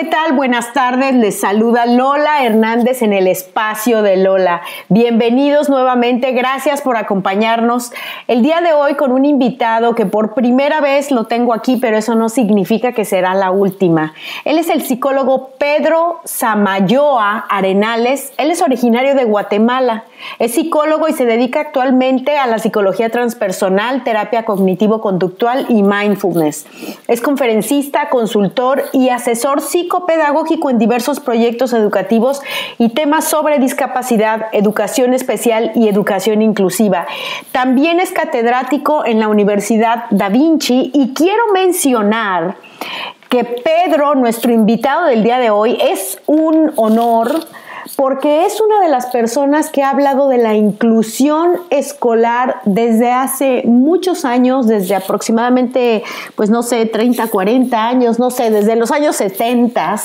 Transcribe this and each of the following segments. ¿qué tal? Buenas tardes, les saluda Lola Hernández en El Espacio de Lola. Bienvenidos nuevamente, gracias por acompañarnos el día de hoy con un invitado que por primera vez lo tengo aquí, pero eso no significa que será la última. Él es el psicólogo Pedro Samayoa Arenales, él es originario de Guatemala, es psicólogo y se dedica actualmente a la psicología transpersonal, terapia cognitivo-conductual y mindfulness. Es conferencista, consultor y asesor psicopedagógico en diversos proyectos educativos y temas sobre discapacidad, educación especial y educación inclusiva. También es catedrático en la Universidad Da Vinci y quiero mencionar que Pedro, nuestro invitado del día de hoy, es un honor porque es una de las personas que ha hablado de la inclusión escolar desde hace muchos años, desde aproximadamente, pues no sé, 30, 40 años, no sé, desde los años 70.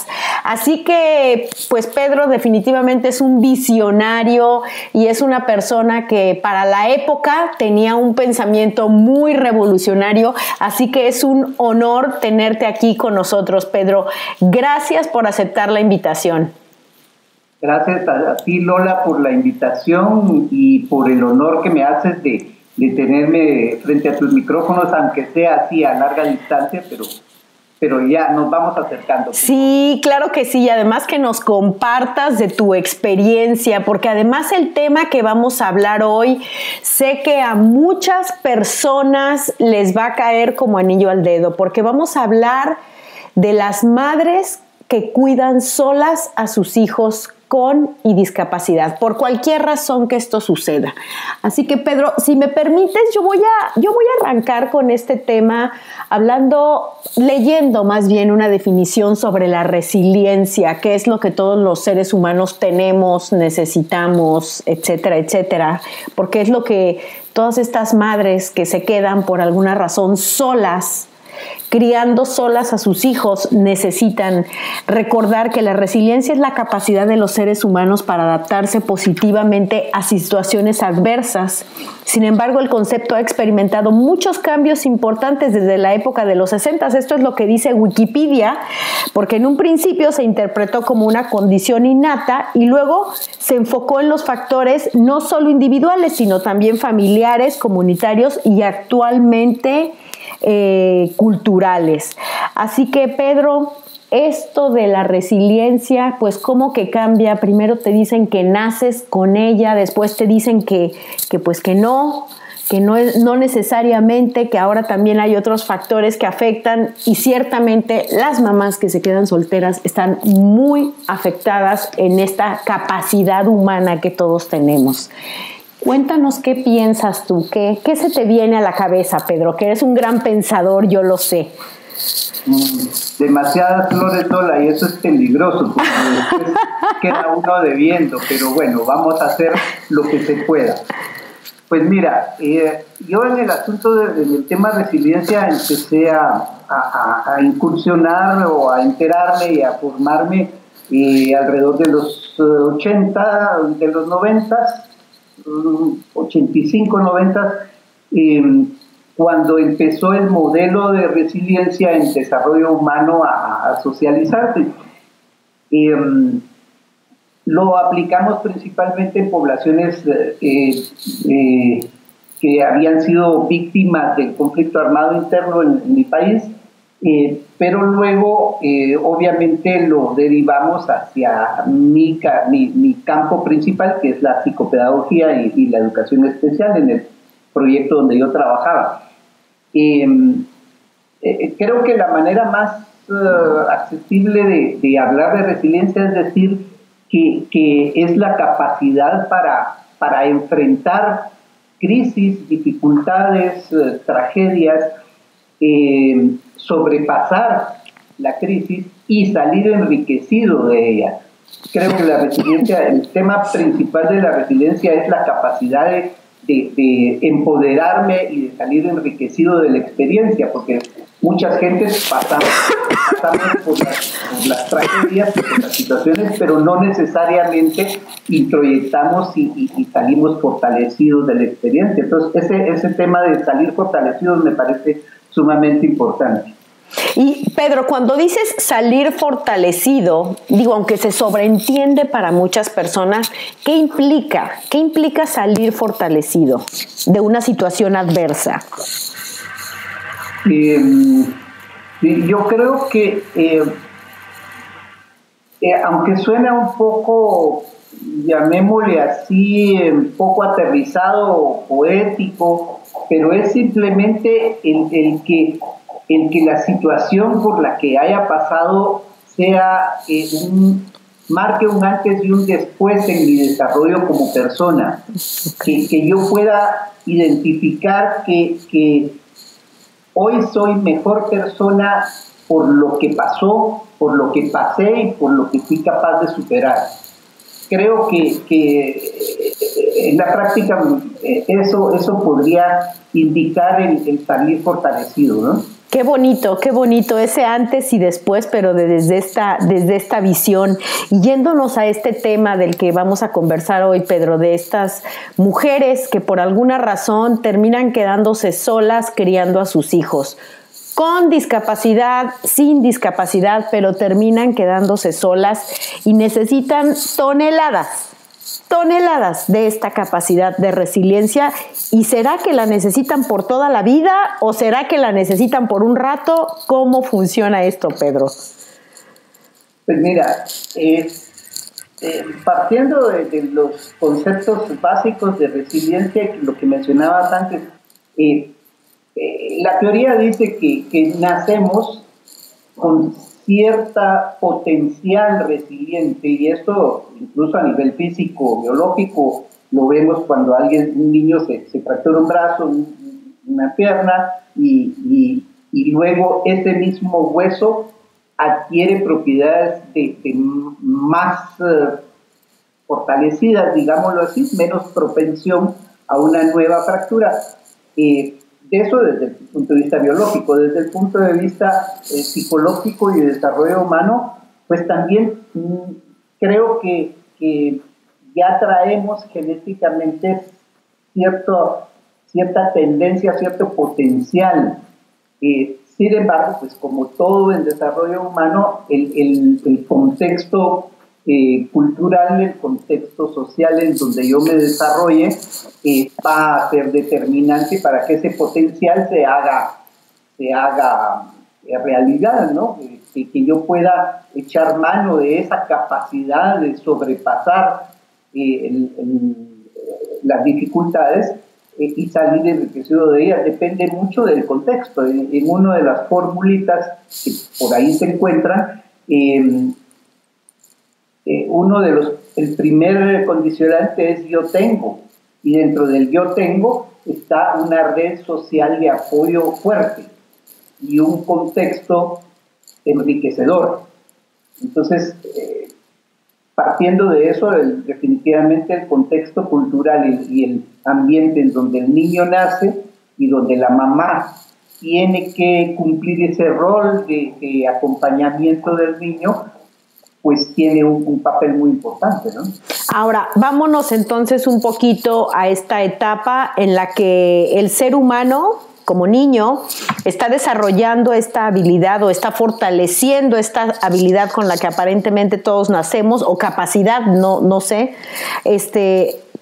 Así que, pues Pedro definitivamente es un visionario y es una persona que para la época tenía un pensamiento muy revolucionario, así que es un honor tenerte aquí con nosotros, Pedro. Gracias por aceptar la invitación. Gracias a ti, Lola, por la invitación y por el honor que me haces de tenerme frente a tus micrófonos, aunque sea así a larga distancia, pero ya nos vamos acercando. Sí, claro que sí, y además que nos compartas de tu experiencia, porque además el tema que vamos a hablar hoy, sé que a muchas personas les va a caer como anillo al dedo, porque vamos a hablar de las madres que cuidan solas a sus hijos con y discapacidad, por cualquier razón que esto suceda. Así que, Pedro, si me permites, yo voy a arrancar con este tema leyendo más bien una definición sobre la resiliencia, qué es lo que todos los seres humanos tenemos, necesitamos, etcétera, etcétera, porque es lo que todas estas madres que se quedan por alguna razón solas, criando solas a sus hijos, necesitan recordar que la resiliencia es la capacidad de los seres humanos para adaptarse positivamente a situaciones adversas. Sin embargo, el concepto ha experimentado muchos cambios importantes desde la época de los 60. Esto es lo que dice Wikipedia, porque en un principio se interpretó como una condición innata y luego se enfocó en los factores no solo individuales, sino también familiares, comunitarios y actualmente culturales. Así que, Pedro, esto de la resiliencia, pues ¿cómo que cambia? Primero te dicen que naces con ella, después te dicen que no necesariamente, que ahora también hay otros factores que afectan y ciertamente las mamás que se quedan solteras están muy afectadas en esta capacidad humana que todos tenemos. Cuéntanos qué piensas tú, qué se te viene a la cabeza, Pedro, que eres un gran pensador, yo lo sé. Demasiadas flores, Lola, y eso es peligroso, porque después queda uno debiendo, pero bueno, vamos a hacer lo que se pueda. Pues mira, yo en el asunto del tema resiliencia empecé a incursionar o a enterarme y a formarme alrededor de los 80, de los 90, 85, 90, cuando empezó el modelo de resiliencia en desarrollo humano a socializarse. Lo aplicamos principalmente en poblaciones que habían sido víctimas del conflicto armado interno en mi país, pero luego obviamente lo derivamos hacia mi campo principal, que es la psicopedagogía y la educación especial en el proyecto donde yo trabajaba. Creo que la manera más accesible de hablar de resiliencia es decir que es la capacidad para enfrentar crisis, dificultades, tragedias, sobrepasar la crisis y salir enriquecido de ella. Creo que la resiliencia, el tema principal de la resiliencia es la capacidad de empoderarme y de salir enriquecido de la experiencia, porque muchas gentes pasamos por las tragedias, por las situaciones, pero no necesariamente introyectamos y salimos fortalecidos de la experiencia. Entonces, ese tema de salir fortalecidos me parece sumamente importante. Y Pedro, cuando dices salir fortalecido, digo, aunque se sobreentiende para muchas personas, ¿qué implica? ¿Qué implica salir fortalecido de una situación adversa? Yo creo que, aunque suena un poco, llamémosle así, un poco aterrizado o poético, pero es simplemente el que la situación por la que haya pasado sea marque un antes y un después en mi desarrollo como persona, que yo pueda identificar que hoy soy mejor persona por lo que pasó, por lo que pasé y por lo que fui capaz de superar. Creo que en la práctica eso podría indicar el salir fortalecido, ¿no? Qué bonito ese antes y después, pero desde esta visión. Y yéndonos a este tema del que vamos a conversar hoy, Pedro, de estas mujeres que por alguna razón terminan quedándose solas criando a sus hijos, con discapacidad, sin discapacidad, pero terminan quedándose solas y necesitan toneladas de esta capacidad de resiliencia. ¿Y será que la necesitan por toda la vida o será que la necesitan por un rato? ¿Cómo funciona esto, Pedro? Pues mira, partiendo de los conceptos básicos de resiliencia, lo que mencionabas antes, la teoría dice que nacemos con cierta potencial resiliente, y esto incluso a nivel físico, biológico, lo vemos cuando un niño se fractura un brazo, una pierna, y luego ese mismo hueso adquiere propiedades de más fortalecidas, digámoslo así, menos propensión a una nueva fractura. Eso desde el punto de vista biológico. Desde el punto de vista psicológico y de desarrollo humano, pues también creo que ya traemos genéticamente cierta tendencia, cierto potencial. Sin embargo, pues como todo en desarrollo humano, el contexto cultural, el contexto social en donde yo me desarrolle, va a ser determinante para que ese potencial se haga realidad, ¿no? Que yo pueda echar mano de esa capacidad de sobrepasar las dificultades y salir enriquecido de ellas. Depende mucho del contexto. En una de las formulitas que por ahí se encuentran, el primer condicionante es yo tengo, y dentro del yo tengo está una red social de apoyo fuerte y un contexto enriquecedor. Entonces, partiendo de eso, definitivamente el contexto cultural y el ambiente en donde el niño nace y donde la mamá tiene que cumplir ese rol de acompañamiento del niño, pues tiene un papel muy importante, ¿no? Ahora, vámonos entonces un poquito a esta etapa en la que el ser humano, como niño, está desarrollando esta habilidad o está fortaleciendo esta habilidad con la que aparentemente todos nacemos, o capacidad, no sé.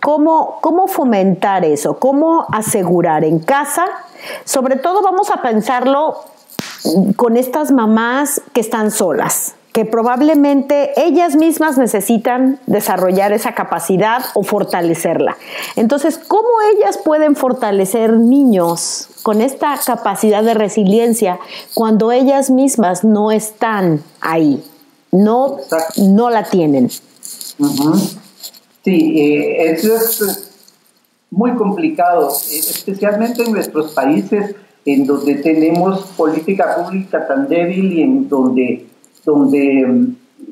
¿Cómo fomentar eso? ¿Cómo asegurar en casa? Sobre todo vamos a pensarlo con estas mamás que están solas, que probablemente ellas mismas necesitan desarrollar esa capacidad o fortalecerla. Entonces, ¿cómo ellas pueden fortalecer niños con esta capacidad de resiliencia cuando ellas mismas no están ahí, no la tienen? Uh-huh. Sí, eso es muy complicado, especialmente en nuestros países en donde tenemos política pública tan débil y en donde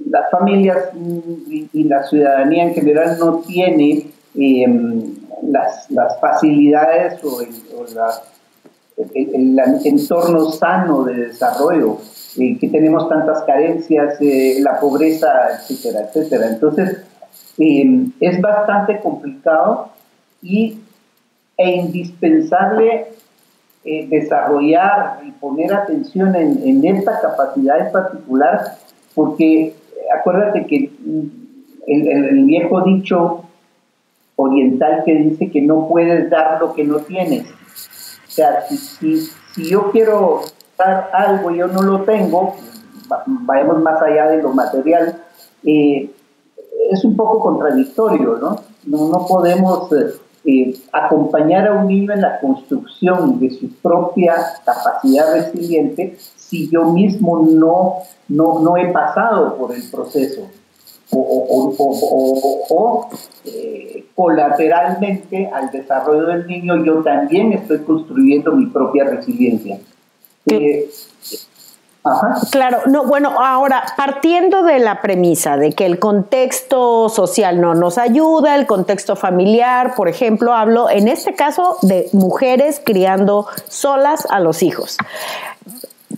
las familias y la ciudadanía en general no tiene las facilidades o el entorno sano de desarrollo, que tenemos tantas carencias, la pobreza, etcétera, etcétera. Entonces, es bastante complicado e indispensable desarrollar y poner atención en esta capacidad en particular, porque acuérdate que el viejo dicho oriental que dice que no puedes dar lo que no tienes. O sea, si yo quiero dar algo y yo no lo tengo, vayamos más allá de lo material, es un poco contradictorio, ¿no? No podemos acompañar a un niño en la construcción de su propia capacidad resiliente si yo mismo no he pasado por el proceso. O colateralmente al desarrollo del niño yo también estoy construyendo mi propia resiliencia. Ajá. Claro, no, bueno, ahora partiendo de la premisa de que el contexto social no nos ayuda, el contexto familiar, por ejemplo, hablo en este caso de mujeres criando solas a los hijos.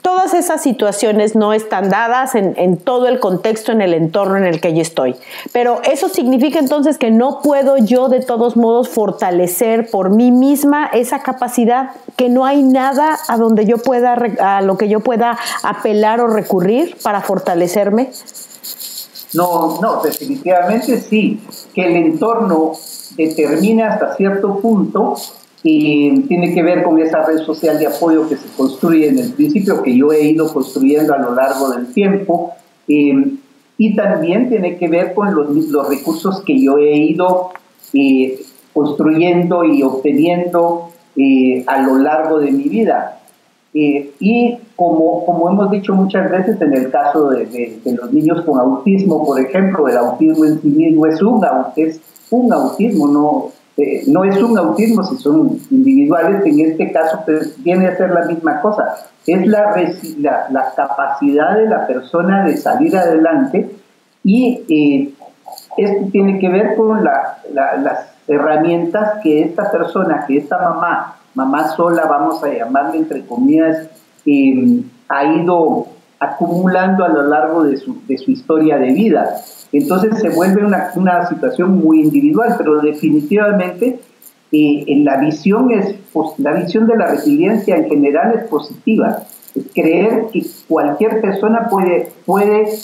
Todas esas situaciones no están dadas en todo el contexto, en el entorno en el que yo estoy. Pero eso significa entonces que no puedo yo de todos modos fortalecer por mí misma esa capacidad, que no hay nada a donde yo pueda, a lo que yo pueda apelar o recurrir para fortalecerme. No, definitivamente sí, que el entorno determina hasta cierto punto. Y tiene que ver con esa red social de apoyo que se construye en el principio, que yo he ido construyendo a lo largo del tiempo, y también tiene que ver con los recursos que yo he ido construyendo y obteniendo a lo largo de mi vida. Y como hemos dicho muchas veces en el caso de los niños con autismo, por ejemplo, el autismo en sí mismo es un autismo, no es un autismo si son individuales, en este caso viene a ser la misma cosa, es la capacidad de la persona de salir adelante, y esto tiene que ver con las herramientas que esta persona, que esta mamá sola, vamos a llamarle entre comillas, ha ido acumulando a lo largo de su historia de vida. Entonces se vuelve una situación muy individual, pero definitivamente la visión de la resiliencia en general es positiva. Es creer que cualquier persona puede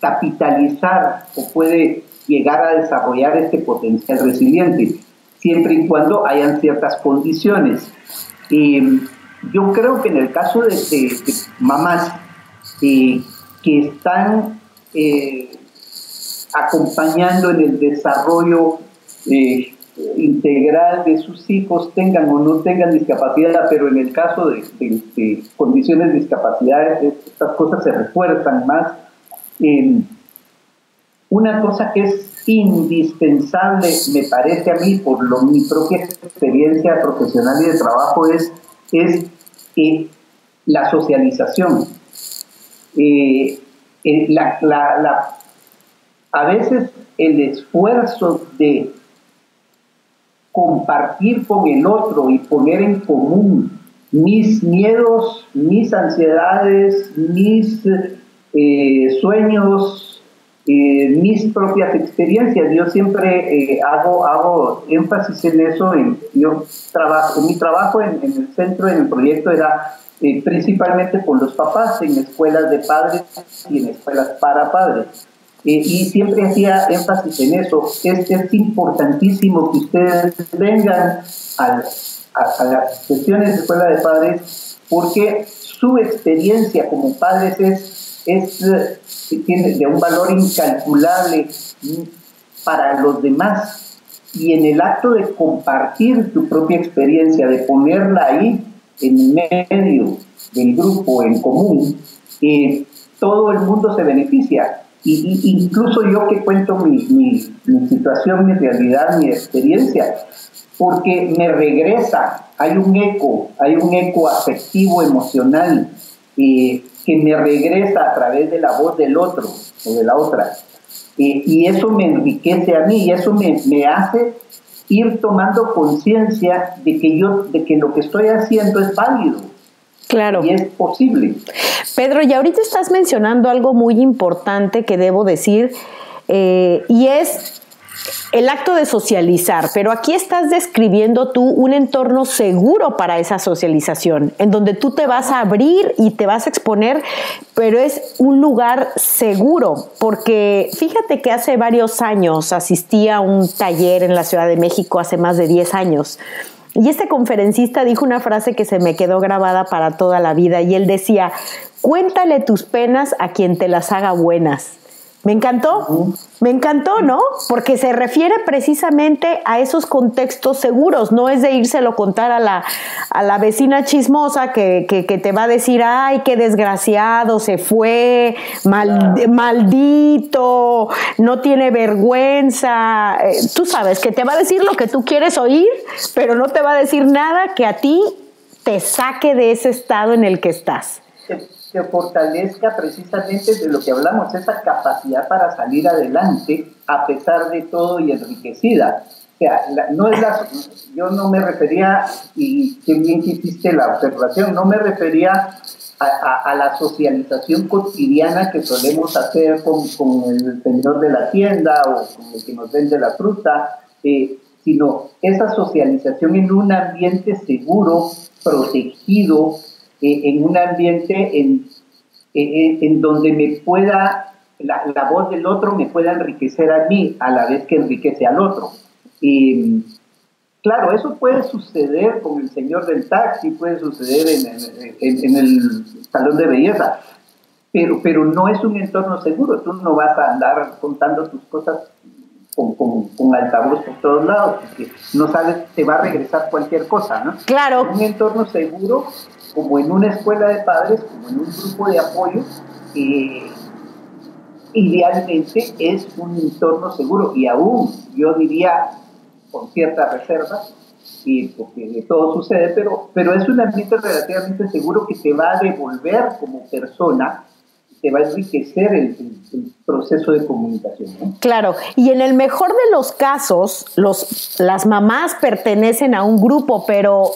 capitalizar o puede llegar a desarrollar este potencial resiliente, siempre y cuando hayan ciertas condiciones. Yo creo que en el caso de mamás que están acompañando en el desarrollo integral de sus hijos, tengan o no tengan discapacidad, pero en el caso de condiciones de discapacidad, estas cosas se refuerzan más. Una cosa que es indispensable, me parece a mí, por mi propia experiencia profesional y de trabajo, es la socialización. A veces el esfuerzo de compartir con el otro y poner en común mis miedos, mis ansiedades, mis sueños, mis propias experiencias. Yo siempre hago énfasis en eso. Mi trabajo en el centro, en el proyecto, era principalmente con los papás, en escuelas de padres y en escuelas para padres. Y siempre hacía énfasis en eso. Es importantísimo que ustedes vengan a las sesiones de escuela de padres, porque su experiencia como padres tiene de un valor incalculable para los demás. Y en el acto de compartir tu propia experiencia, de ponerla ahí en medio del grupo, en común, todo el mundo se beneficia. Y incluso yo que cuento mi situación, mi realidad, mi experiencia, porque me regresa, hay un eco afectivo, emocional, que me regresa a través de la voz del otro o de la otra. Y eso me enriquece a mí, y eso me hace ir tomando conciencia de que lo que estoy haciendo es válido. Claro. Y es posible. Pedro, y ahorita estás mencionando algo muy importante que debo decir, y es El acto de socializar, pero aquí estás describiendo tú un entorno seguro para esa socialización, en donde tú te vas a abrir y te vas a exponer, pero es un lugar seguro, porque fíjate que hace varios años asistí a un taller en la Ciudad de México, hace más de 10 años, y este conferencista dijo una frase que se me quedó grabada para toda la vida, y él decía, cuéntale tus penas a quien te las haga buenas. Me encantó, ¿no? Porque se refiere precisamente a esos contextos seguros, no es de írselo contar a la vecina chismosa que te va a decir, ay, qué desgraciado, se fue, maldito, no tiene vergüenza. Tú sabes que te va a decir lo que tú quieres oír, pero no te va a decir nada que a ti te saque de ese estado en el que estás. Que fortalezca precisamente de lo que hablamos, esa capacidad para salir adelante a pesar de todo y enriquecida. O sea, yo no me refería, y qué bien que hiciste la observación, no me refería a la socialización cotidiana que solemos hacer con el señor de la tienda o con el que nos vende la fruta, sino esa socialización en un ambiente seguro, protegido, en un ambiente en donde me pueda, la voz del otro me pueda enriquecer a mí, a la vez que enriquece al otro. Claro, eso puede suceder con el señor del taxi, puede suceder en el salón de belleza, pero no es un entorno seguro. Tú no vas a andar contando tus cosas con altavoz por todos lados, porque no sabes, te va a regresar cualquier cosa, ¿no? Claro. En un entorno seguro, como en una escuela de padres, como en un grupo de apoyo, idealmente es un entorno seguro, y aún yo diría con cierta reserva, porque de todo sucede, pero es un ambiente relativamente seguro que te va a devolver como persona, te va a enriquecer el proceso de comunicación, ¿no? Claro, y en el mejor de los casos, las mamás pertenecen a un grupo, pero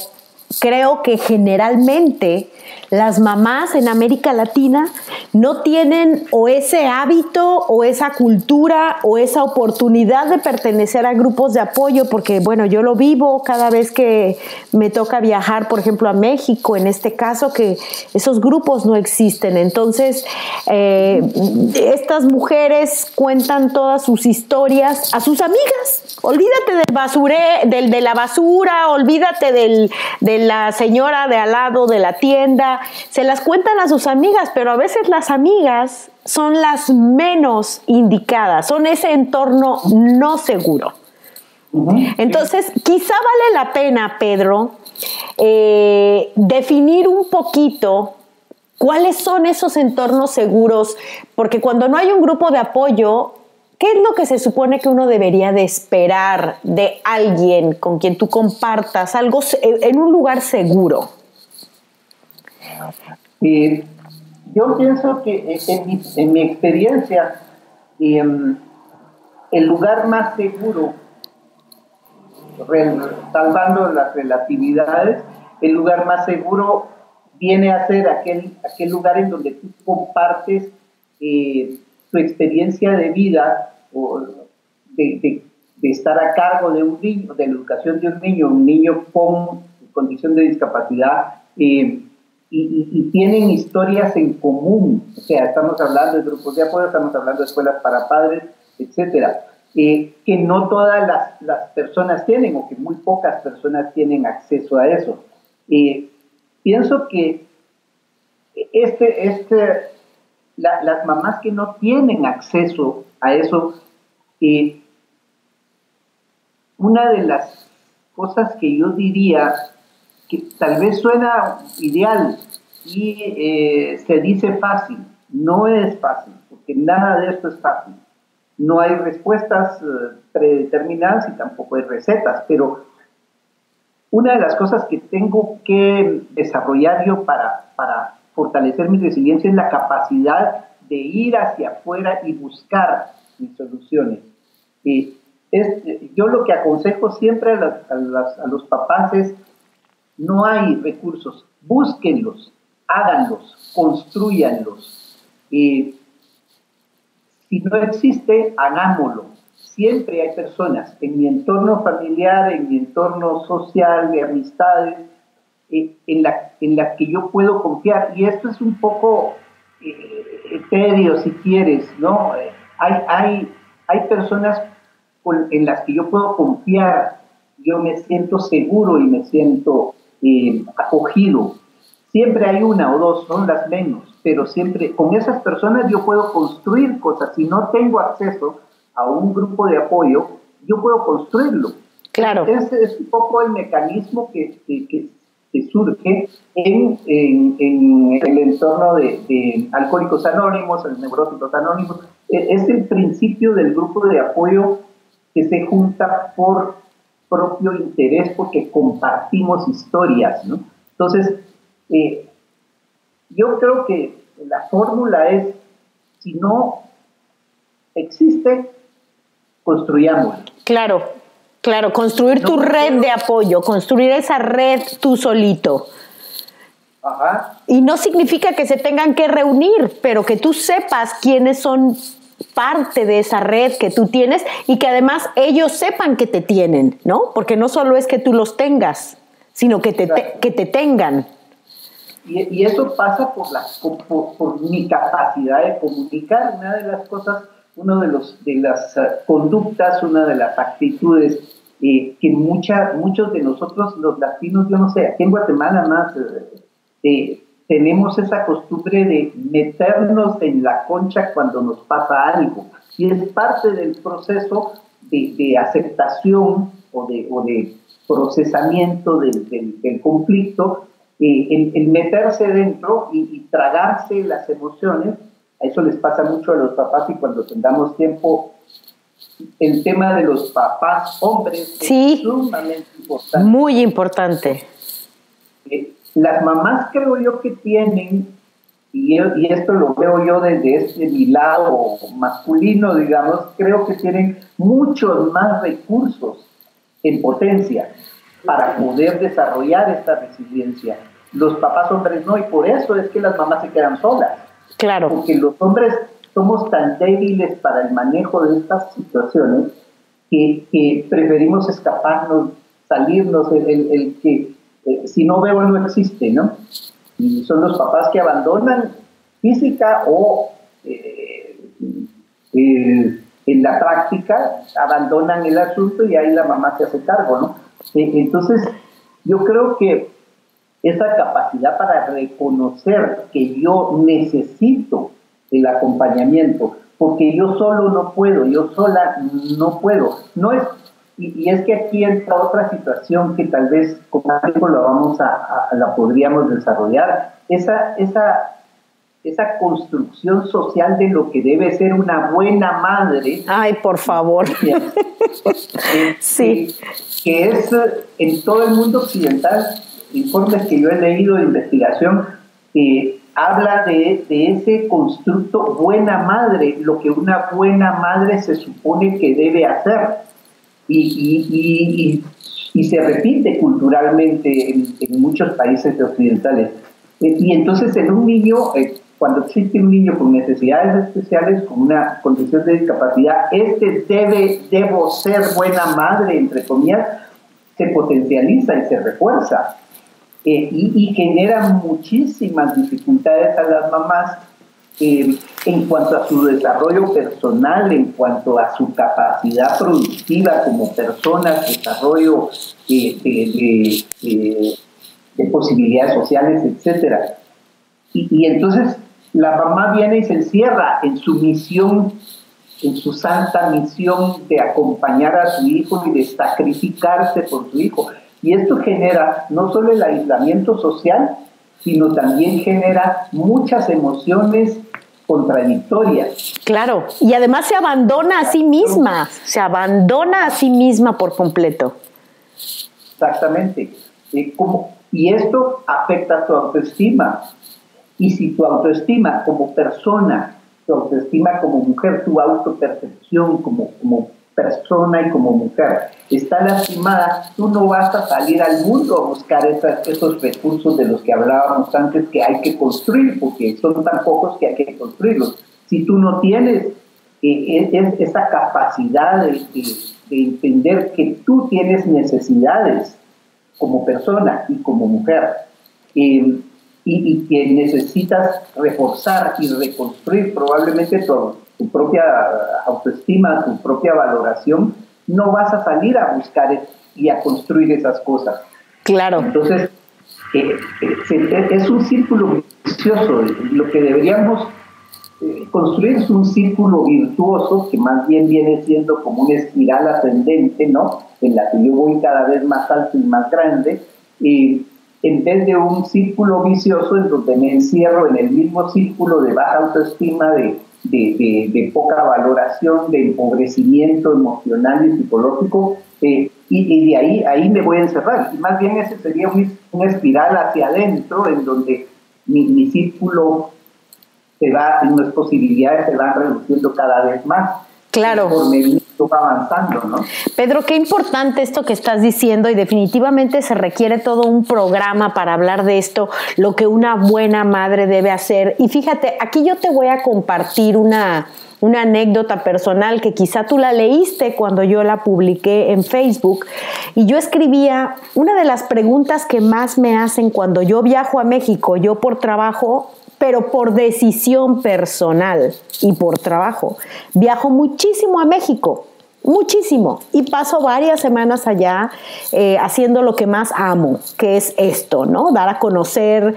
creo que generalmente las mamás en América Latina no tienen o ese hábito o esa cultura o esa oportunidad de pertenecer a grupos de apoyo, porque bueno, yo lo vivo cada vez que me toca viajar, por ejemplo, a México, en este caso, que esos grupos no existen. Entonces, estas mujeres cuentan todas sus historias a sus amigas. Olvídate de la basura, olvídate de la señora de al lado de la tienda, se las cuentan a sus amigas, pero a veces las amigas son las menos indicadas, son ese entorno no seguro. Entonces, quizá vale la pena, Pedro, definir un poquito cuáles son esos entornos seguros, porque cuando no hay un grupo de apoyo, ¿qué es lo que se supone que uno debería de esperar de alguien con quien tú compartas algo en un lugar seguro? Yo pienso que en mi experiencia, el lugar más seguro, salvando las relatividades, el lugar más seguro viene a ser aquel lugar en donde tú compartes tu experiencia de vida, o de estar a cargo de un niño, de la educación de un niño con condición de discapacidad, y tienen historias en común. O sea, estamos hablando de grupos de apoyo, estamos hablando de escuelas para padres, etcétera, que no todas las personas tienen, o que muy pocas personas tienen acceso a eso. Pienso que las mamás que no tienen acceso a eso, una de las cosas que yo diría, que tal vez suena ideal y se dice fácil, no es fácil, porque nada de esto es fácil. No hay respuestas predeterminadas y tampoco hay recetas, pero una de las cosas que tengo que desarrollar yo para fortalecer mi resiliencia es la capacidad de ir hacia afuera y buscar mis soluciones. Yo lo que aconsejo siempre a los papás es, no hay recursos, búsquenlos, háganlos, construyanlos. Si no existe, hagámoslo. siempre hay personas en mi entorno familiar, en mi entorno social, de amistades, en las que yo puedo confiar. Y esto es un poco tedio, si quieres, ¿no? Hay personas en las que yo puedo confiar, yo me siento seguro y me siento acogido. Siempre hay una o dos, son las menos, pero siempre con esas personas yo puedo construir cosas. Si no tengo acceso a un grupo de apoyo, yo puedo construirlo. Claro. Ese es un poco el mecanismo que surge en el entorno de Alcohólicos Anónimos, en Neuróticos Anónimos. Es el principio del grupo de apoyo que se junta por propio interés, porque compartimos historias, ¿no? Entonces, yo creo que la fórmula es, si no existe, construyámosla. Claro, claro, construir tu red de apoyo, construir esa red tú solito. Ajá. Y no significa que se tengan que reunir, pero que tú sepas quiénes son parte de esa red que tú tienes y que además ellos sepan que te tienen, ¿no? Porque no solo es que tú los tengas, sino que te tengan. Y eso pasa por mi capacidad de comunicar. Una de las cosas, una de las conductas, una de las actitudes que muchos de nosotros, los latinos, yo no sé, aquí en Guatemala más, tenemos esa costumbre de meternos en la concha cuando nos pasa algo. Y es parte del proceso de aceptación o de procesamiento del conflicto. El meterse dentro y tragarse las emociones, a eso les pasa mucho a los papás, y cuando tengamos tiempo, el tema de los papás hombres es sumamente importante. Muy importante. Las mamás creo yo que tienen, y esto lo veo yo desde mi lado masculino, digamos, creo que tienen muchos más recursos en potencia para poder desarrollar esta resiliencia. Los papás hombres no, y por eso es que las mamás se quedan solas. Claro. Porque los hombres somos tan débiles para el manejo de estas situaciones que preferimos escaparnos, salirnos, el que si no veo no existe, ¿no? Y son los papás que abandonan física o en la práctica abandonan el asunto, y ahí la mamá se hace cargo, ¿no? Entonces, yo creo que esa capacidad para reconocer que yo necesito el acompañamiento, porque yo solo no puedo, yo sola no puedo. No es, y es que aquí entra otra situación que tal vez con algo la podríamos desarrollar, esa construcción social de lo que debe ser una buena madre. Ay, por favor. Sí. Que es en todo el mundo occidental, informes que yo he leído de investigación, habla de ese constructo buena madre, lo que una buena madre se supone que debe hacer. Y se repite culturalmente en muchos países occidentales. Y entonces en un niño, cuando existe un niño con necesidades especiales, con una condición de discapacidad, debo ser buena madre, entre comillas, se potencializa y se refuerza. Y genera muchísimas dificultades a las mamás en cuanto a su desarrollo personal, en cuanto a su capacidad productiva como personas, desarrollo de posibilidades sociales, etcétera. Y entonces la mamá viene y se encierra en su misión, en su santa misión de acompañar a su hijo y de sacrificarse por su hijo. Y esto genera no solo el aislamiento social, sino también genera muchas emociones contradictorias. Claro, y además se abandona a sí misma, por completo. Exactamente. Y esto afecta a tu autoestima. Y si tu autoestima como persona, tu autoestima como mujer, tu autopercepción como persona y como mujer está lastimada, tú no vas a salir al mundo a buscar esos recursos de los que hablábamos antes, que hay que construir, porque son tan pocos que hay que construirlos. Si tú no tienes es esa capacidad de entender que tú tienes necesidades como persona y como mujer, y que necesitas reforzar y reconstruir probablemente tu propia autoestima, tu propia valoración. No vas a salir a buscar y a construir esas cosas. Claro. Entonces, es un círculo vicioso. Lo que deberíamos construir es un círculo virtuoso, que más bien viene siendo como una espiral ascendente, ¿no?, en la que yo voy cada vez más alto y más grande, en vez de un círculo vicioso en donde me encierro en el mismo círculo de baja autoestima, de poca valoración, de empobrecimiento emocional y psicológico, y de ahí me voy a encerrar. Y más bien ese sería una espiral hacia adentro, en donde mi círculo se va, las posibilidades se van reduciendo cada vez más. Claro. Avanzando, ¿no? Pedro, qué importante esto que estás diciendo, y definitivamente se requiere todo un programa para hablar de esto, lo que una buena madre debe hacer. Y fíjate, aquí yo te voy a compartir una anécdota personal que quizá tú la leíste cuando yo la publiqué en Facebook, y yo escribía: una de las preguntas que más me hacen cuando yo viajo a México, yo por trabajo, pero por decisión personal y por trabajo, viajo muchísimo a México, muchísimo, y paso varias semanas allá haciendo lo que más amo, que es esto, ¿no? Dar a conocer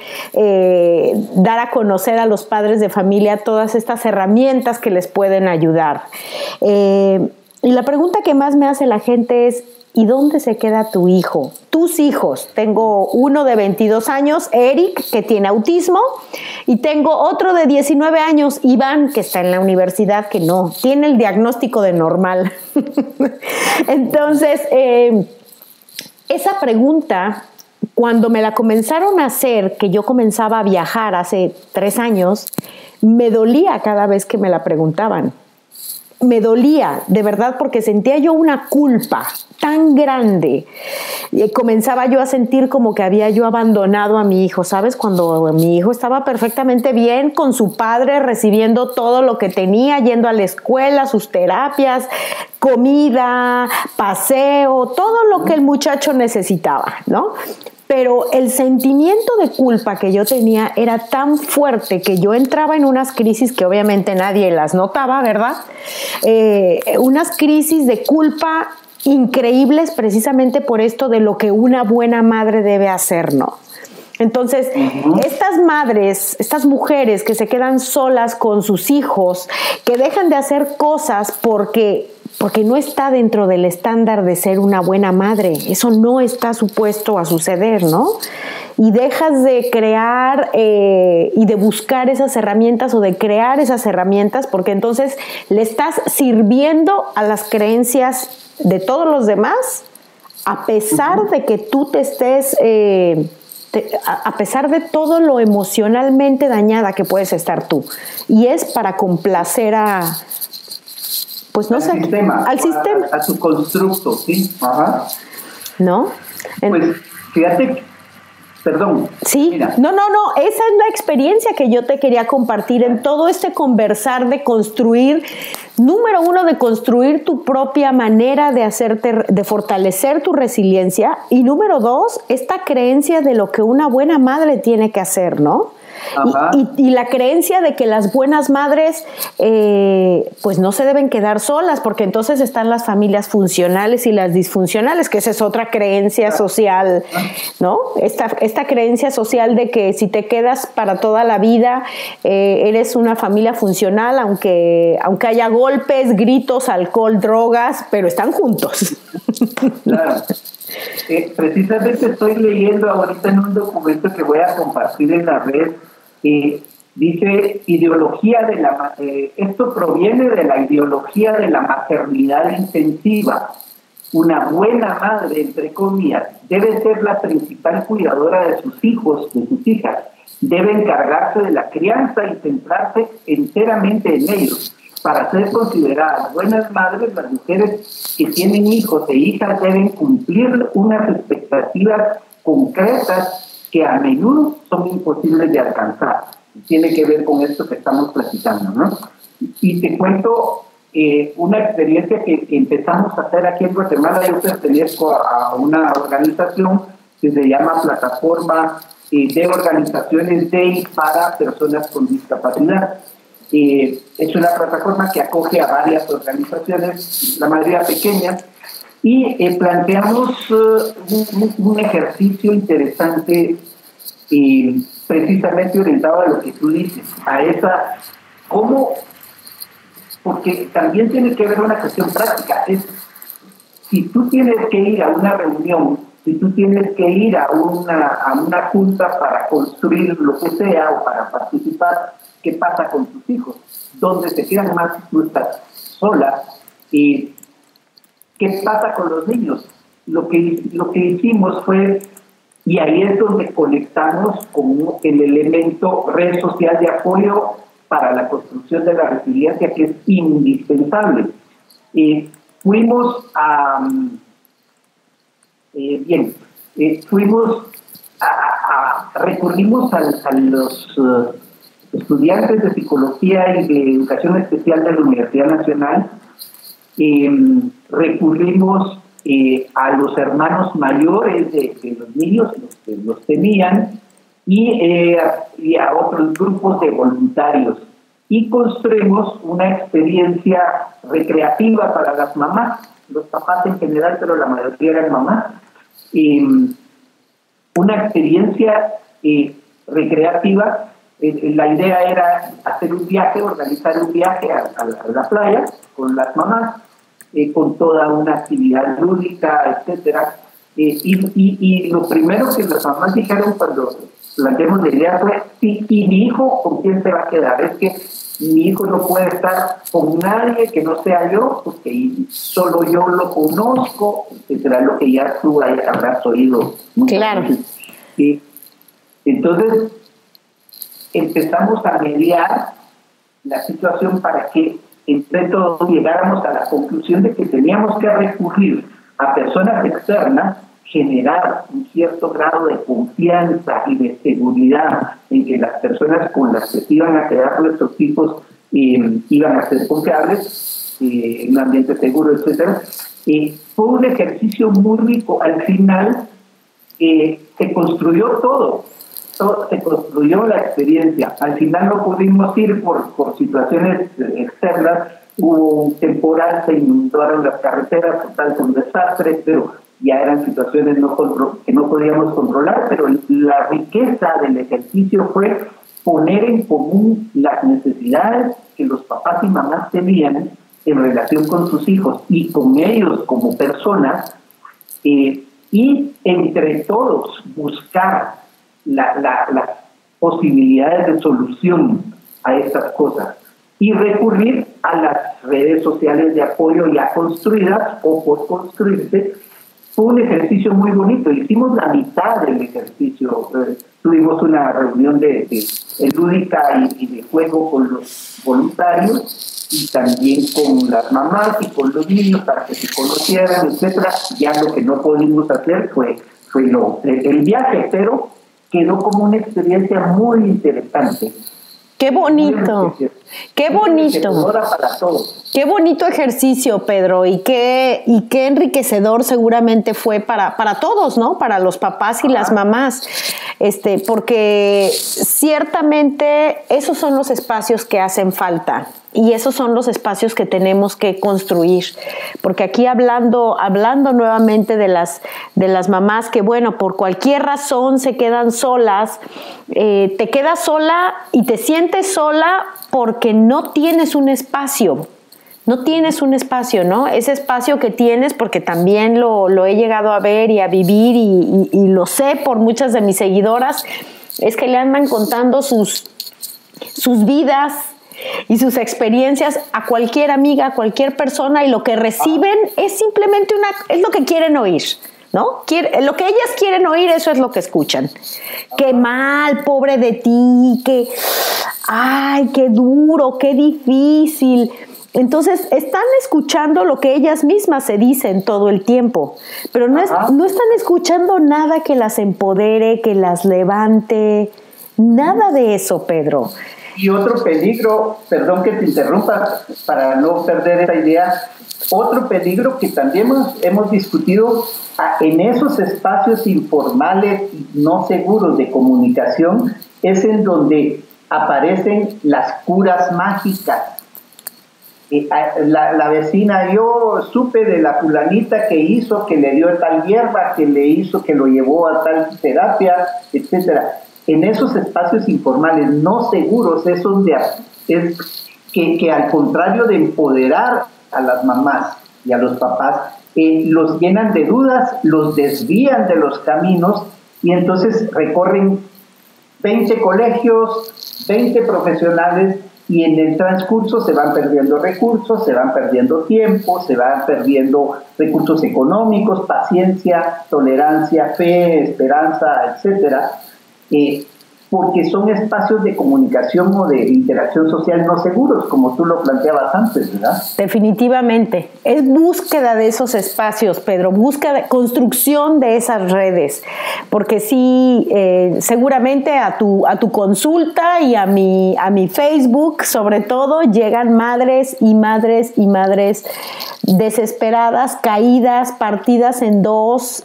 a los padres de familia todas estas herramientas que les pueden ayudar. Y la pregunta que más me hace la gente es: ¿y dónde se queda tu hijo? Tus hijos. Tengo uno de 22 años, Eric, que tiene autismo, y tengo otro de 19 años, Iván, que está en la universidad, que no tiene el diagnóstico de normal. Entonces, esa pregunta, cuando me la comenzaron a hacer, que yo comenzaba a viajar hace 3 años, me dolía cada vez que me la preguntaban. Me dolía, de verdad, porque sentía yo una culpa tan grande. Comenzaba yo a sentir como que había yo abandonado a mi hijo, ¿sabes? Cuando mi hijo estaba perfectamente bien con su padre, recibiendo todo lo que tenía, yendo a la escuela, sus terapias, comida, paseo, todo lo que el muchacho necesitaba, ¿no? Pero el sentimiento de culpa que yo tenía era tan fuerte que yo entraba en unas crisis que obviamente nadie las notaba, ¿verdad? Unas crisis de culpa increíbles, precisamente por esto de lo que una buena madre debe hacer, ¿no? Entonces, estas madres, estas mujeres que se quedan solas con sus hijos, que dejan de hacer cosas porque no está dentro del estándar de ser una buena madre. Eso no está supuesto a suceder, ¿no? Y dejas de crear y de buscar esas herramientas, o de crear esas herramientas, porque entonces le estás sirviendo a las creencias de todos los demás, a pesar de que tú te estés... a pesar de todo lo emocionalmente dañada que puedes estar tú. Y es para complacer a... pues no sé, al sistema. A su constructo, ¿sí? Ajá. ¿No? Pues fíjate, perdón. Sí, mira. No, esa es la experiencia que yo te quería compartir en todo este conversar de construir, número uno, de construir tu propia manera de hacerte, de fortalecer tu resiliencia, y número dos, esta creencia de lo que una buena madre tiene que hacer, ¿no? Y la creencia de que las buenas madres pues no se deben quedar solas, porque entonces están las familias funcionales y las disfuncionales, que esa es otra creencia social, ¿no? Esta creencia social de que si te quedas para toda la vida eres una familia funcional, aunque haya golpes, gritos, alcohol, drogas, pero están juntos. Claro. Precisamente estoy leyendo ahorita en un documento que voy a compartir en la red, dice esto proviene de la ideología de la maternidad intensiva. Una buena madre, entre comillas, debe ser la principal cuidadora de sus hijos, de sus hijas, debe encargarse de la crianza y centrarse enteramente en ellos. Para ser consideradas buenas madres, las mujeres que tienen hijos e hijas deben cumplir unas expectativas concretas que a menudo son imposibles de alcanzar. Tiene que ver con esto que estamos platicando, ¿no? Y te cuento una experiencia que empezamos a hacer aquí en Guatemala. Yo pertenezco a una organización que se llama Plataforma de Organizaciones DEI para Personas con Discapacidad. Es una plataforma que acoge a varias organizaciones, la mayoría pequeñas, y planteamos un ejercicio interesante precisamente orientado a lo que tú dices, a esa... ¿Cómo...? Porque también tiene que ver una cuestión práctica. Es, si tú tienes que ir a una reunión, si tú tienes que ir a una junta para construir lo que sea o para participar, ¿qué pasa con tus hijos? ¿Dónde se quedan más si tú estás sola? ¿Y qué pasa con los niños? Lo que hicimos fue, y ahí es donde conectamos con el elemento red social de apoyo para la construcción de la resiliencia, que es indispensable. Recurrimos a los estudiantes de psicología y de educación especial de la Universidad Nacional, recurrimos a los hermanos mayores de los niños, los que los tenían, y a otros grupos de voluntarios, y construimos una experiencia recreativa para las mamás, los papás en general, pero la mayoría eran mamás, una experiencia recreativa. La idea era hacer un viaje, organizar un viaje a la playa con las mamás, con toda una actividad lúdica, etcétera. Y lo primero que las mamás dijeron cuando planteamos la idea fue, sí, ¿y mi hijo con quién se va a quedar? Es que mi hijo no puede estar con nadie que no sea yo, porque solo yo lo conozco, etcétera, lo que ya tú habrás oído muchas veces. Entonces empezamos a mediar la situación para que entre todos llegáramos a la conclusión de que teníamos que recurrir a personas externas, generar un cierto grado de confianza y de seguridad en que las personas con las que iban a quedar nuestros hijos iban a ser confiables, en un ambiente seguro, etc. Fue un ejercicio muy rico. Al final se construyó todo, se construyó la experiencia. Al final no pudimos ir por situaciones externas. Hubo un temporal, se inundaron las carreteras, total fue un desastre, pero ya eran situaciones que no podíamos controlar, pero la riqueza del ejercicio fue poner en común las necesidades que los papás y mamás tenían en relación con sus hijos y con ellos como personas, y entre todos buscar las posibilidades de solución a estas cosas y recurrir a las redes sociales de apoyo ya construidas o por construirse. Fue un ejercicio muy bonito. Hicimos la mitad del ejercicio. Tuvimos una reunión de lúdica y de juego con los voluntarios y también con las mamás y con los niños para que se conocieran, etcétera. Ya lo que no pudimos hacer fue el viaje, pero quedó como una experiencia muy interesante. ¡Qué bonito! ¡Qué bonito! ¡Qué bonito ejercicio, Pedro! Y qué enriquecedor seguramente fue para todos, ¿no? Para los papás y las mamás. Porque ciertamente esos son los espacios que hacen falta. Y esos son los espacios que tenemos que construir, porque aquí hablando nuevamente de las mamás que, bueno, por cualquier razón se quedan solas, te quedas sola y te sientes sola porque no tienes un espacio. No tienes un espacio, ¿no? Ese espacio que tienes, porque también lo he llegado a ver y a vivir y lo sé por muchas de mis seguidoras, es que le andan contando sus vidas y sus experiencias a cualquier amiga, a cualquier persona, y lo que reciben es simplemente es lo que quieren oír, ¿no? Lo que ellas quieren oír, eso es lo que escuchan. Qué mal, pobre de ti, ay, qué duro, qué difícil. Entonces están escuchando lo que ellas mismas se dicen todo el tiempo, pero no están escuchando nada que las empodere, que las levante, nada de eso, Pedro. Y otro peligro, perdón que te interrumpa para no perder esa idea, otro peligro que también hemos discutido en esos espacios informales y no seguros de comunicación, es en donde aparecen las curas mágicas. La vecina, yo supe de la fulanita que hizo, que le dio tal hierba, que le hizo, que lo llevó a tal terapia, etcétera. En esos espacios informales no seguros es donde es que al contrario de empoderar a las mamás y a los papás, los llenan de dudas, los desvían de los caminos y entonces recorren 20 colegios, 20 profesionales y en el transcurso se van perdiendo recursos, se van perdiendo tiempo, se van perdiendo recursos económicos, paciencia, tolerancia, fe, esperanza, etcétera, porque son espacios de comunicación o de interacción social no seguros, como tú lo planteabas antes, ¿verdad? Definitivamente. Es búsqueda de esos espacios, Pedro, búsqueda, construcción de esas redes, porque sí, seguramente a tu consulta y a mi Facebook, sobre todo, llegan madres y madres y madres desesperadas, caídas, partidas en dos,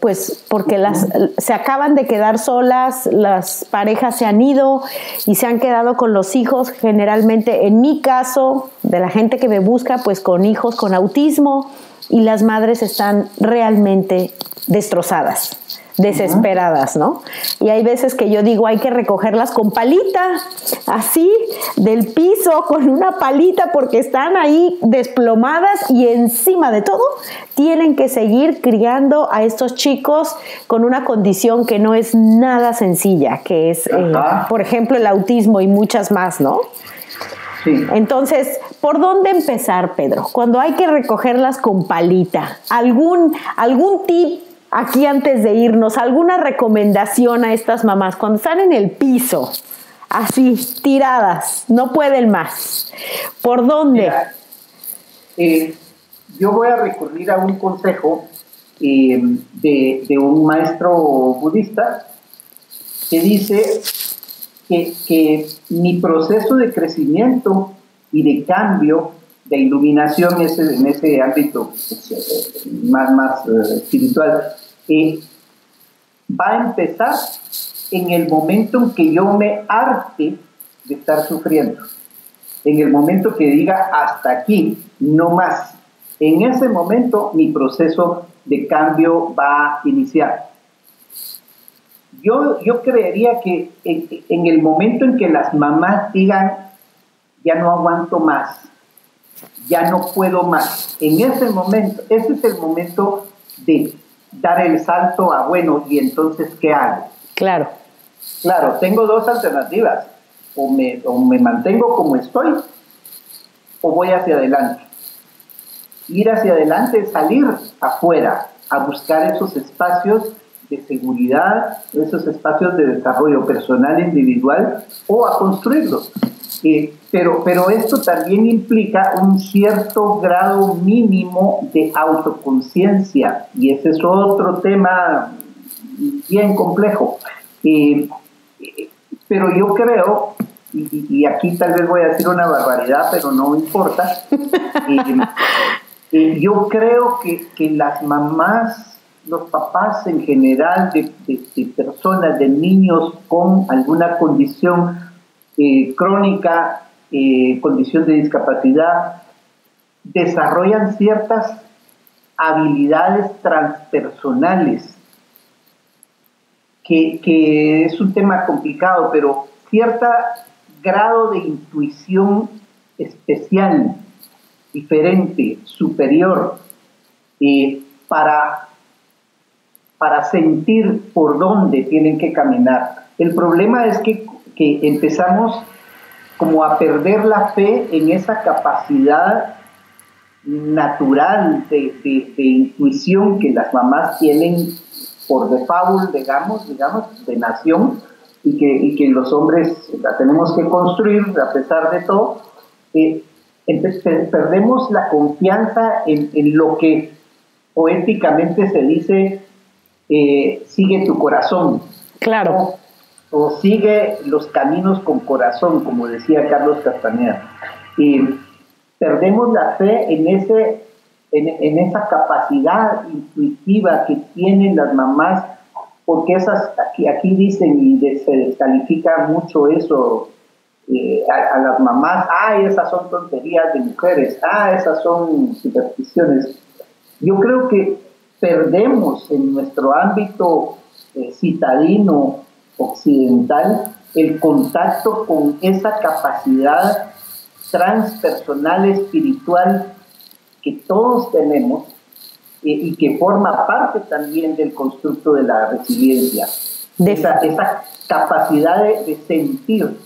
pues porque se acaban de quedar solas, las parejas se han ido y se han quedado con los hijos, generalmente en mi caso, de la gente que me busca, pues con hijos con autismo, y las madres están realmente destrozadas, desesperadas, ¿no? Y hay veces que yo digo, hay que recogerlas con palita, así, del piso, con una palita, porque están ahí desplomadas y encima de todo tienen que seguir criando a estos chicos con una condición que no es nada sencilla, que es, por ejemplo, el autismo y muchas más, ¿no? Sí. Entonces, ¿por dónde empezar, Pedro? Cuando hay que recogerlas con palita, ¿algún tip aquí antes de irnos, alguna recomendación a estas mamás cuando están en el piso, así, tiradas, no pueden más? ¿Por dónde? Mira, yo voy a recurrir a un consejo de un maestro budista que dice que mi proceso de crecimiento y de cambio, de iluminación en ese ámbito más espiritual, va a empezar en el momento en que yo me harte de estar sufriendo, en el momento que diga hasta aquí, no más. En ese momento mi proceso de cambio va a iniciar. Yo creería que en el momento en que las mamás digan ya no aguanto más, ya no puedo más, en ese momento, ese es el momento de dar el salto a bueno, ¿y entonces qué hago? Claro, tengo dos alternativas, o me mantengo como estoy o voy hacia adelante. Ir hacia adelante es salir afuera a buscar esos espacios de seguridad, esos espacios de desarrollo personal, individual, o a construirlos. Pero esto también implica un cierto grado mínimo de autoconciencia, y ese es otro tema bien complejo. Pero yo creo, y aquí tal vez voy a decir una barbaridad, pero no importa, yo creo que las mamás, los papás en general de personas, de niños con alguna condición crónica, condición de discapacidad, desarrollan ciertas habilidades transpersonales, que es un tema complicado, pero cierto grado de intuición especial, diferente, superior, para sentir por dónde tienen que caminar. El problema es que empezamos como a perder la fe en esa capacidad natural de intuición que las mamás tienen por default, digamos, de nación, y que los hombres la tenemos que construir a pesar de todo. Entonces perdemos la confianza en lo que poéticamente se dice, sigue tu corazón. Claro. o sigue los caminos con corazón, como decía Carlos Castaneda. Y perdemos la fe en esa capacidad intuitiva que tienen las mamás, porque esas, aquí dicen y se descalifica mucho eso, a las mamás, ¡ay, esas son tonterías de mujeres! ¡Ah, esas son supersticiones! Yo creo que perdemos en nuestro ámbito citadino occidental el contacto con esa capacidad transpersonal espiritual que todos tenemos y que forma parte también del constructo de la resiliencia. Esa capacidad de sentir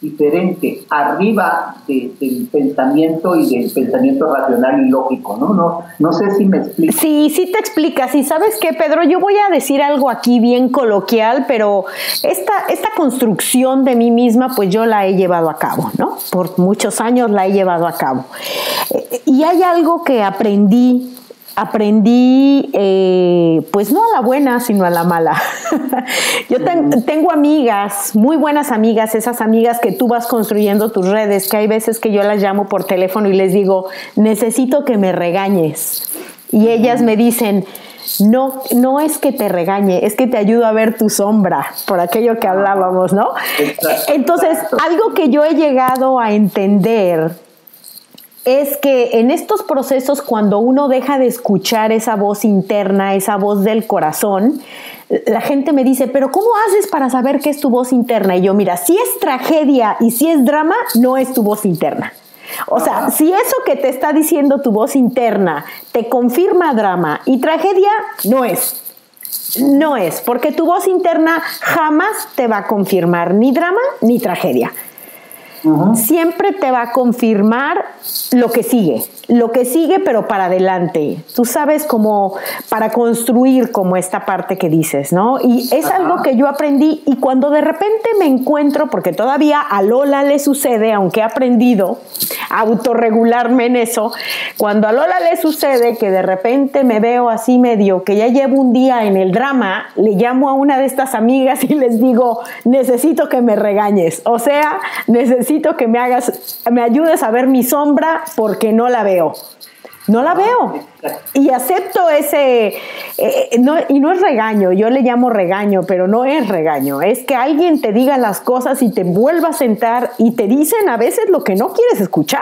diferente, arriba del pensamiento y del pensamiento racional y lógico, ¿no? No sé si me explico. Sí, sí te explicas. Y ¿sabes qué, Pedro? Yo voy a decir algo aquí bien coloquial, pero esta construcción de mí misma, pues yo la he llevado a cabo, ¿no? Por muchos años la he llevado a cabo. Y hay algo que aprendí, pues no a la buena, sino a la mala. Yo tengo amigas, muy buenas amigas, esas amigas que tú vas construyendo tus redes, que hay veces que yo las llamo por teléfono y les digo, necesito que me regañes. Y ellas me dicen, no, no es que te regañe, es que te ayudo a ver tu sombra, por aquello que hablábamos, ¿no? Exacto. Entonces, algo que yo he llegado a entender es que en estos procesos, cuando uno deja de escuchar esa voz interna, esa voz del corazón, la gente me dice, pero ¿cómo haces para saber qué es tu voz interna? Y yo, mira, si es tragedia y si es drama, no es tu voz interna. O sea, si eso que te está diciendo tu voz interna te confirma drama y tragedia, no es. No es, porque tu voz interna jamás te va a confirmar ni drama ni tragedia. Siempre te va a confirmar lo que sigue, pero para adelante. Tú sabes, como para construir como esta parte que dices, ¿no? Y es algo que yo aprendí, y cuando de repente me encuentro, porque todavía a Lola le sucede, aunque he aprendido a autorregularme en eso, cuando a Lola le sucede que de repente me veo así medio, que ya llevo un día en el drama, le llamo a una de estas amigas y les digo, necesito que me regañes, o sea, necesito que me ayudes a ver mi sombra porque no la veo y acepto ese y no es regaño, yo le llamo regaño, pero no es regaño, es que alguien te diga las cosas y te vuelva a sentar y te dicen a veces lo que no quieres escuchar,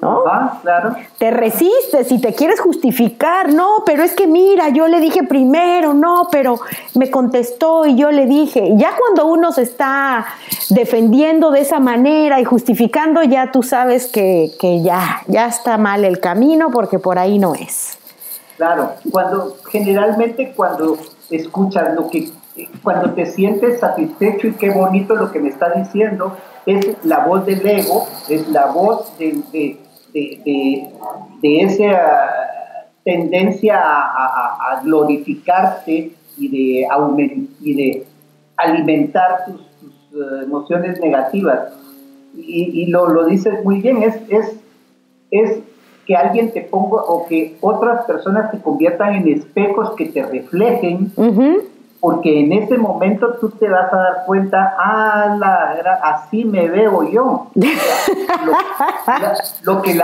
¿no? Claro. Te resistes y te quieres justificar, no, pero es que mira, yo le dije primero, no, pero me contestó y yo le dije, y ya cuando uno se está defendiendo de esa manera y justificando, ya tú sabes que ya está mal el camino porque por ahí no es. Claro, generalmente cuando escuchas cuando te sientes satisfecho y qué bonito lo que me está diciendo, es la voz del ego, es la voz de esa tendencia a glorificarte y de alimentar tus emociones negativas. Y lo dices muy bien, es que alguien te ponga o que otras personas te conviertan en espejos que te reflejen, porque en ese momento tú te vas a dar cuenta, así me veo yo. O sea, lo que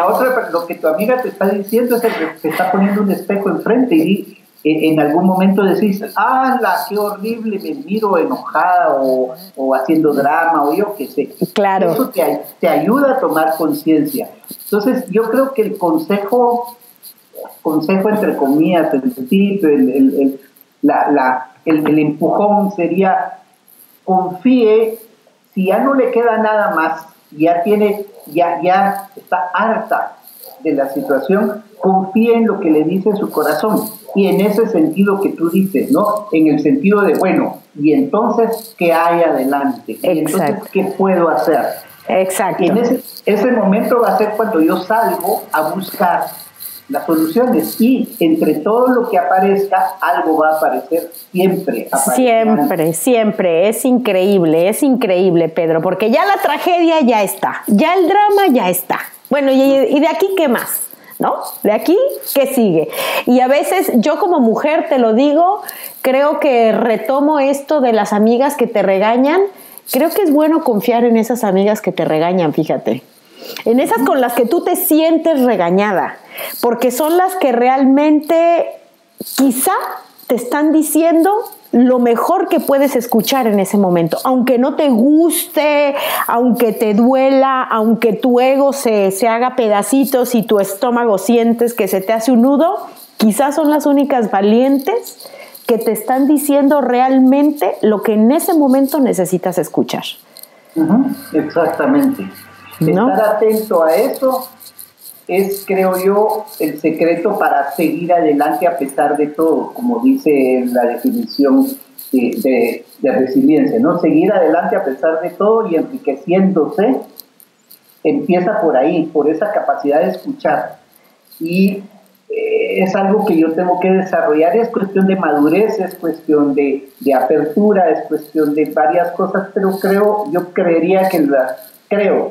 tu amiga te está diciendo es que te está poniendo un espejo enfrente y en algún momento decís, qué horrible, me miro enojada o haciendo drama o yo qué sé. Claro. Eso te ayuda a tomar conciencia. Entonces yo creo que el consejo entre comillas, el tip, el empujón sería, confíe, si ya no le queda nada más, ya está harta de la situación, confíe en lo que le dice su corazón, y en ese sentido que tú dices, ¿no? En el sentido de, bueno, y entonces, ¿qué hay adelante? Y entonces, ¿qué puedo hacer? Exacto. Y en ese momento va a ser cuando yo salgo a buscar las soluciones, y entre todo lo que aparezca, algo va a aparecer, siempre aparecerá. Siempre, es increíble, Pedro, porque ya la tragedia ya está, ya el drama ya está, bueno, y de aquí, ¿qué más? ¿no? De aquí, ¿qué sigue? Y a veces yo como mujer, te lo digo, creo que retomo esto de las amigas que te regañan. Creo que es bueno confiar en esas amigas que te regañan, fíjate. En esas con las que tú te sientes regañada, porque son las que realmente quizá te están diciendo lo mejor que puedes escuchar en ese momento, aunque no te guste, aunque te duela, aunque tu ego se haga pedacitos y tu estómago sientes que se te hace un nudo, quizás son las únicas valientes que te están diciendo realmente lo que en ese momento necesitas escuchar. Exactamente. ¿No? Estar atento a eso es, creo yo, el secreto para seguir adelante a pesar de todo, como dice la definición de resiliencia, ¿no? Seguir adelante a pesar de todo y enriqueciéndose empieza por ahí, por esa capacidad de escuchar. Y es algo que yo tengo que desarrollar, es cuestión de madurez, es cuestión de apertura, es cuestión de varias cosas, pero creo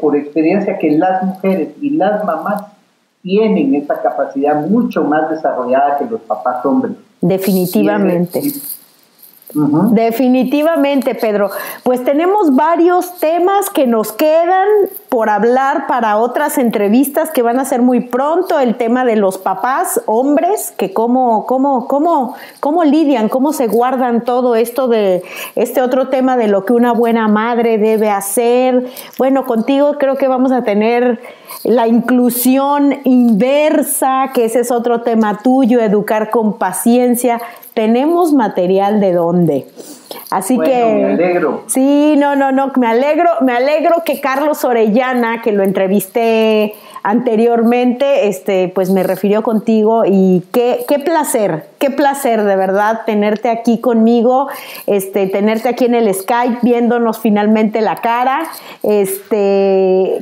por experiencia que las mujeres y las mamás tienen esa capacidad mucho más desarrollada que los papás hombres. Definitivamente. Definitivamente, Pedro. Pues tenemos varios temas que nos quedan por hablar para otras entrevistas que van a ser muy pronto. El tema de los papás hombres, que cómo lidian, cómo se guardan todo esto de este otro tema de lo que una buena madre debe hacer. Bueno, contigo creo que vamos a tener la inclusión inversa, que ese es otro tema tuyo, educar con paciencia. Tenemos material de dónde. Así bueno, que me alegro. Sí, no, me alegro que Carlos Orellana, que lo entrevisté anteriormente, pues me refirió contigo y qué placer de verdad tenerte aquí conmigo, tenerte aquí en el Skype viéndonos finalmente la cara, qué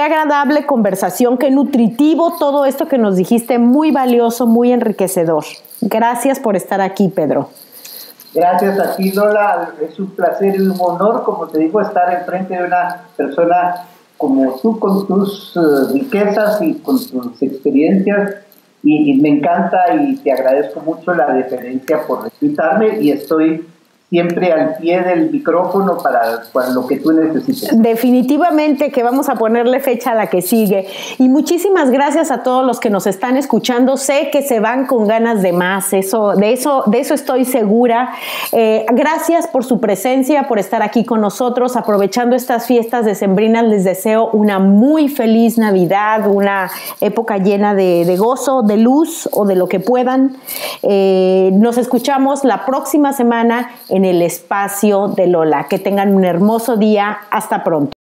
agradable conversación, qué nutritivo todo esto que nos dijiste, muy valioso, muy enriquecedor. Gracias por estar aquí, Pedro. Gracias a ti, Lola, es un placer y un honor, como te digo, estar enfrente de una persona como tú, con tus riquezas y con tus experiencias, y me encanta y te agradezco mucho la deferencia por invitarme y estoy siempre al pie del micrófono para lo que tú necesites. Definitivamente que vamos a ponerle fecha a la que sigue. Y muchísimas gracias a todos los que nos están escuchando. Sé que se van con ganas de más, de eso estoy segura. Gracias por su presencia, por estar aquí con nosotros. Aprovechando estas fiestas decembrinas, les deseo una muy feliz Navidad, una época llena de gozo, de luz o de lo que puedan. Nos escuchamos la próxima semana en El Espacio de Lola. Que tengan un hermoso día. Hasta pronto.